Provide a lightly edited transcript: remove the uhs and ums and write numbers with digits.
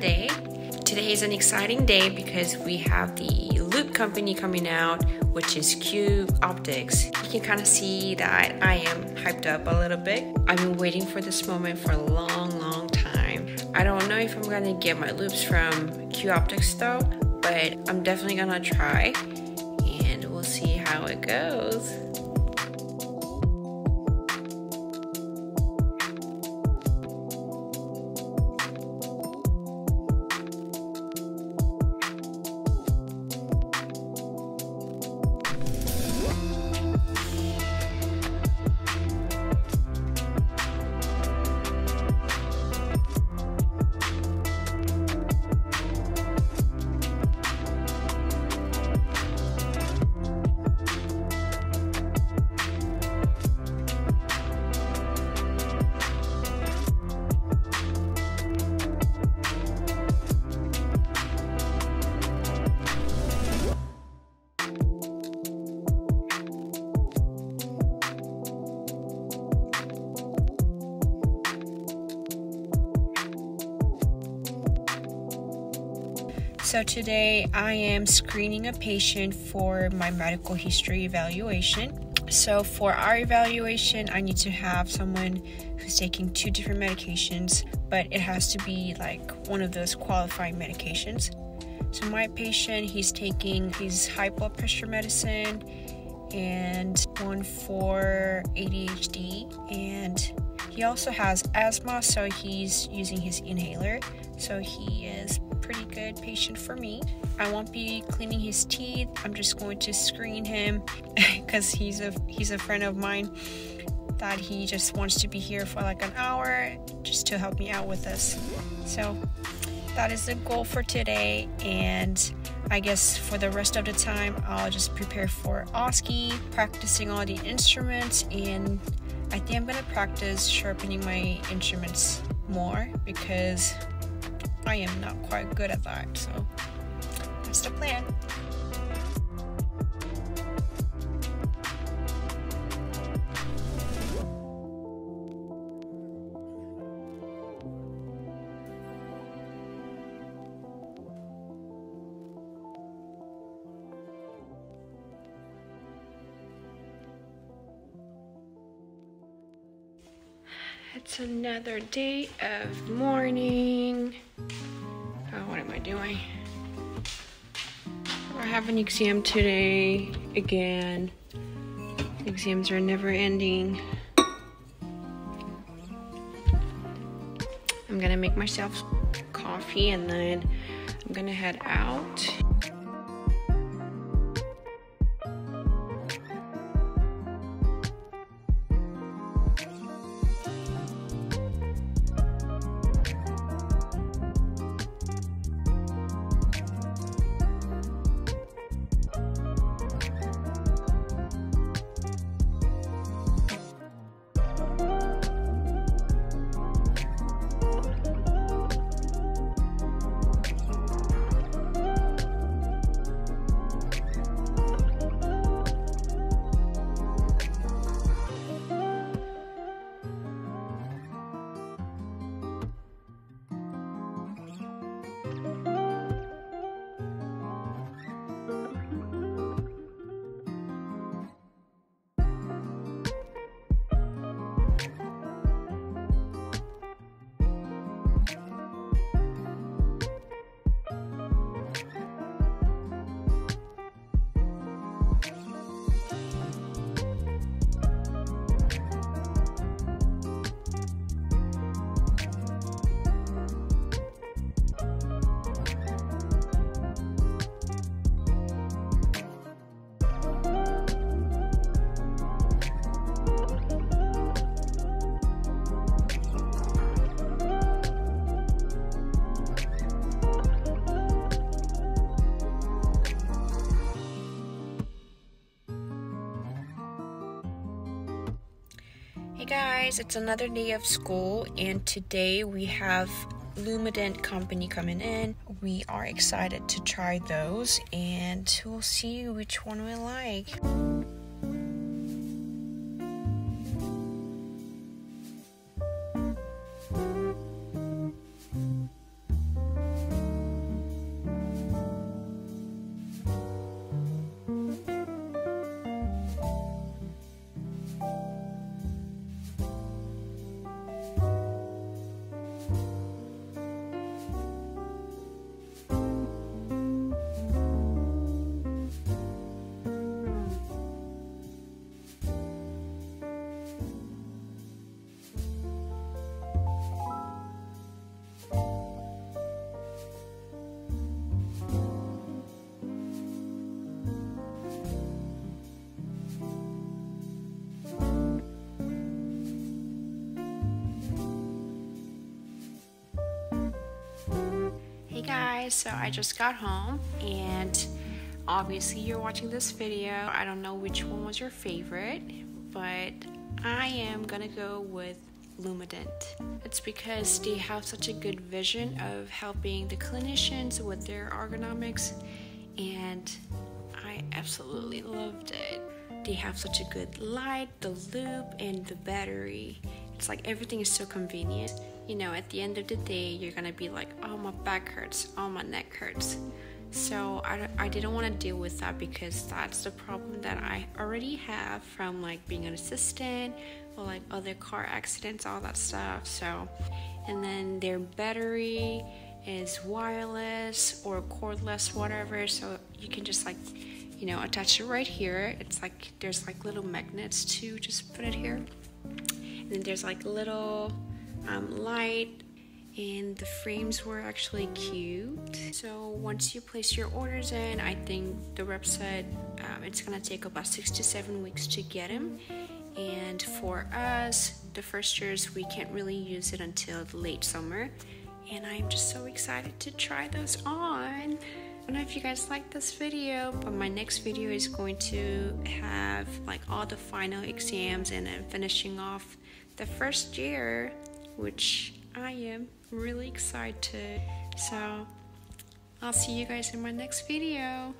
Monday. Today is an exciting day because we have the Loupe company coming out, which is Q-optics. You can kind of see that I am hyped up a little bit. I've been waiting for this moment for a long time. I don't know if I'm gonna get my Loupes from Q-optics though, but I'm definitely gonna try and we'll see how it goes. So today I am screening a patient for my medical history evaluation. So for our evaluation, I need to have someone who's taking 2 different medications, but it has to be like one of those qualifying medications. So my patient, he's taking his high blood pressure medicine and one for ADHD, and he also has asthma, so he's using his inhaler. So he is pretty good patient for me. I won't be cleaning his teeth. I'm just going to screen him because he's a friend of mine that he just wants to be here for like an hour just to help me out with this. So that is the goal for today, and I guess for the rest of the time I'll just prepare for OSCE, practicing all the instruments, and I think I'm gonna practice sharpening my instruments more because I am not quite good at that, so that's the plan. It's another day of morning. Oh, what am I doing? I have an exam today again. Exams are never ending. I'm gonna make myself coffee and then I'm gonna head out. Guys, it's another day of school, and today we have LumaDent company coming in. We are excited to try those and we'll see which one we like. Hey guys, so I just got home and obviously you're watching this video. I don't know which one was your favorite, but I am gonna go with LumaDent. It's because they have such a good vision of helping the clinicians with their ergonomics, and I absolutely loved it. They have such a good light, the Loupe, and the battery. It's like everything is so convenient. You know, at the end of the day, you're gonna be like, oh, my back hurts, oh, my neck hurts. So I didn't want to deal with that because that's the problem that I already have from like being an assistant or like other car accidents, all that stuff. So, and then their battery is wireless or cordless, whatever. So you can just like, you know, attach it right here. It's like there's like little magnets to just put it here. And then there's like little light, and the frames were actually cute. So once you place your orders in, I think the rep said it's gonna take about 6 to 7 weeks to get them. And for us, the first years, we can't really use it until late summer. And I'm just so excited to try those on. I don't know if you guys like this video, but my next video is going to have like all the final exams and I'm finishing off the first year, which I am really excited. So I'll see you guys in my next video.